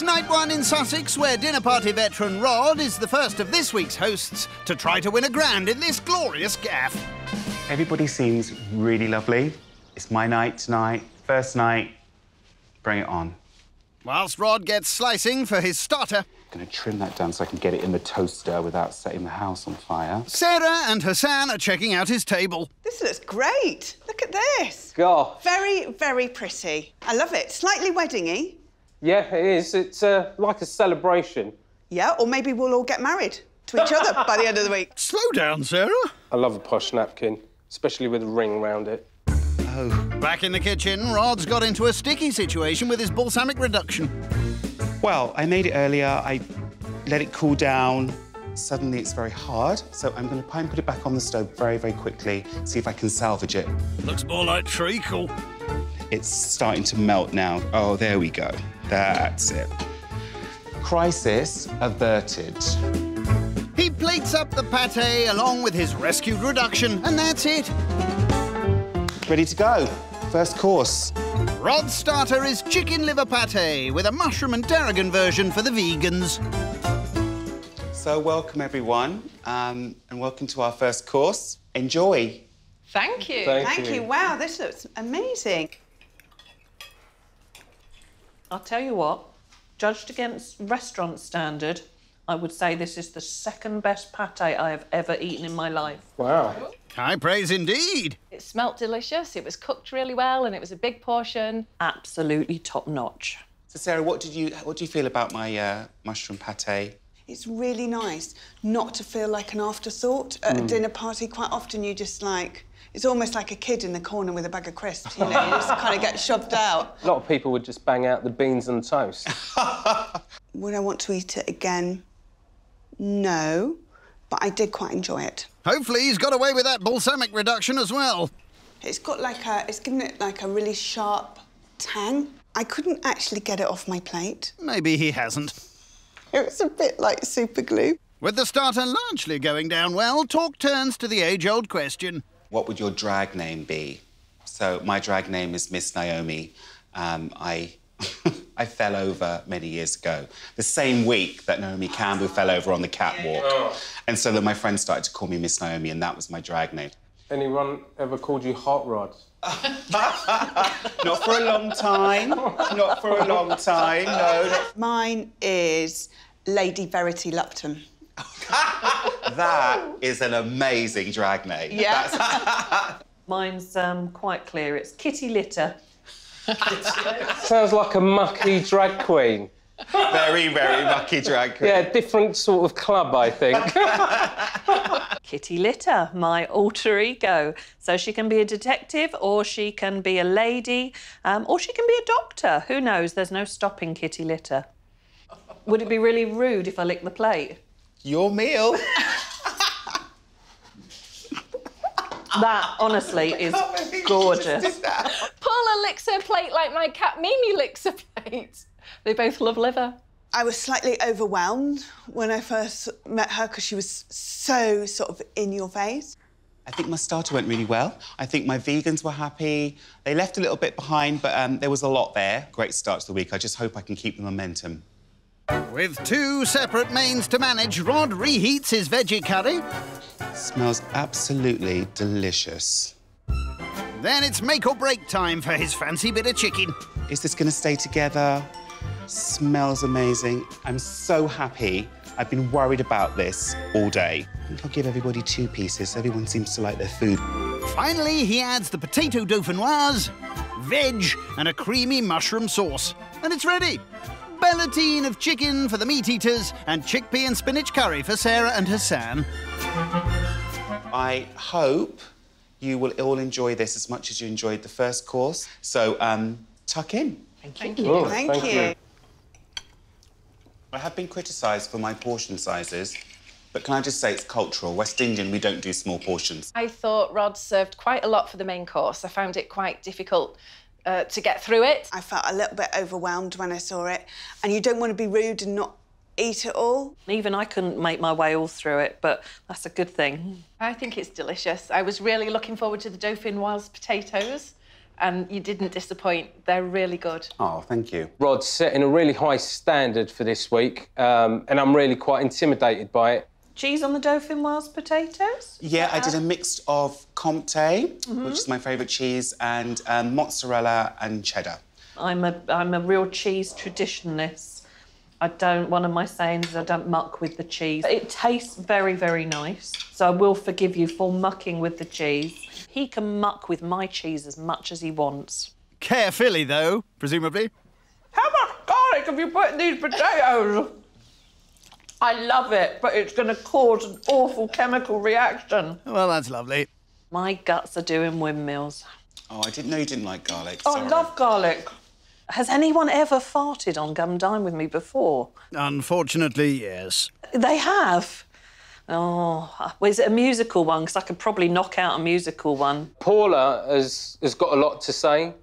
It's night one in Sussex, where dinner party veteran Rod is the first of this week's hosts to try to win a grand in this glorious gaff. Everybody seems really lovely. It's my night tonight, first night. Bring it on. Whilst Rod gets slicing for his starter... I'm going to trim that down so I can get it in the toaster without setting the house on fire. Sarah and Hassan are checking out his table. This looks great. Look at this. God. Very, very pretty. I love it. Slightly wedding-y. Yeah, it is. It's like a celebration. Yeah, or maybe we'll all get married to each other by the end of the week. Slow down, Sarah. I love a posh napkin, especially with a ring round it. Oh. Back in the kitchen, Rod's got into a sticky situation with his balsamic reduction. Well, I made it earlier. I let it cool down. Suddenly, it's very hard, so I'm going to try and put it back on the stove very, very quickly, see if I can salvage it. Looks more like treacle. It's starting to melt now. Oh, there we go. That's it. Crisis averted. He plates up the pâté along with his rescued reduction, and that's it. Ready to go. First course. Rod's starter is chicken liver pâté with a mushroom and tarragon version for the vegans. So welcome, everyone, and welcome to our first course. Enjoy. Thank you. Thank you. Wow, this looks amazing. I'll tell you what, judged against restaurant standard, I would say this is the second best pâté I have ever eaten in my life. Wow. High praise indeed. It smelt delicious, it was cooked really well, and it was a big portion. Absolutely top-notch. So, Sarah, what do you feel about my mushroom pâté? It's really nice not to feel like an afterthought. At a dinner party, quite often you just, like... It's almost like a kid in the corner with a bag of crisps, you know? You just kind of get shoved out. A lot of people would just bang out the beans and toast. Would I want to eat it again? No, but I did quite enjoy it. Hopefully he's got away with that balsamic reduction as well. It's got like a... It's given it like a really sharp tang. I couldn't actually get it off my plate. Maybe he hasn't. It was a bit like super glue. With the starter largely going down well, talk turns to the age-old question. What would your drag name be? So my drag name is Miss Naomi. I fell over many years ago, the same week that Naomi Campbell fell over on the catwalk. Yeah. And so then my friends started to call me Miss Naomi, and that was my drag name. Anyone ever called you Hot Rod? Not for a long time. Not for a long time, no. Mine is Lady Verity Lupton. That is an amazing drag name. Yeah. Mine's quite clear. It's Kitty Litter. Sounds like a mucky drag queen. Very, very mucky drag queen. Yeah, different sort of club, I think. Kitty Litter, my alter ego. So she can be a detective, or she can be a lady, or she can be a doctor. Who knows? There's no stopping Kitty Litter. Would it be really rude if I licked the plate? Your meal. That, honestly, is gorgeous. Paula licks her plate like my cat Mimi licks her plate. They both love liver. I was slightly overwhelmed when I first met her because she was so sort of in your face. I think my starter went really well. I think my vegans were happy. They left a little bit behind, but there was a lot there. Great start to the week. I just hope I can keep the momentum. With two separate mains to manage, Rod reheats his veggie curry. Smells absolutely delicious. Then it's make or break time for his fancy bit of chicken. Is this going to stay together? Smells amazing. I'm so happy. I've been worried about this all day. I think I'll give everybody two pieces. Everyone seems to like their food. Finally, he adds the potato dauphinoise, veg and a creamy mushroom sauce. And it's ready. Bellatine of chicken for the meat-eaters and chickpea and spinach curry for Sarah and Hassan. I hope you will all enjoy this as much as you enjoyed the first course. So, tuck in. Thank you. Oh, thank you. I have been criticised for my portion sizes, but can I just say it's cultural. West Indian, we don't do small portions. I thought Rod served quite a lot for the main course. I found it quite difficult to get through it. I felt a little bit overwhelmed when I saw it, and you don't want to be rude and not eat it all. Even I couldn't make my way all through it, but that's a good thing. I think it's delicious. I was really looking forward to the dauphinoise potatoes. and you didn't disappoint. They're really good. Oh, thank you. Rod's setting a really high standard for this week, and I'm really quite intimidated by it. Cheese on the dauphinoise potatoes? Yeah, I did a mix of Comte, which is my favourite cheese, and mozzarella and cheddar. I'm a real cheese traditionalist. One of my sayings is I don't muck with the cheese. It tastes very, very nice, so I will forgive you for mucking with the cheese. He can muck with my cheese as much as he wants. Carefully, though, presumably. How much garlic have you put in these potatoes? I love it, but it's going to cause an awful chemical reaction. Well, that's lovely. My guts are doing windmills. Oh, I didn't know you didn't like garlic. Oh, sorry. I love garlic. Has anyone ever farted on Come Dine With Me before? Unfortunately, yes. They have? Oh, well, is it a musical one? Because I could probably knock out a musical one. Paula has got a lot to say.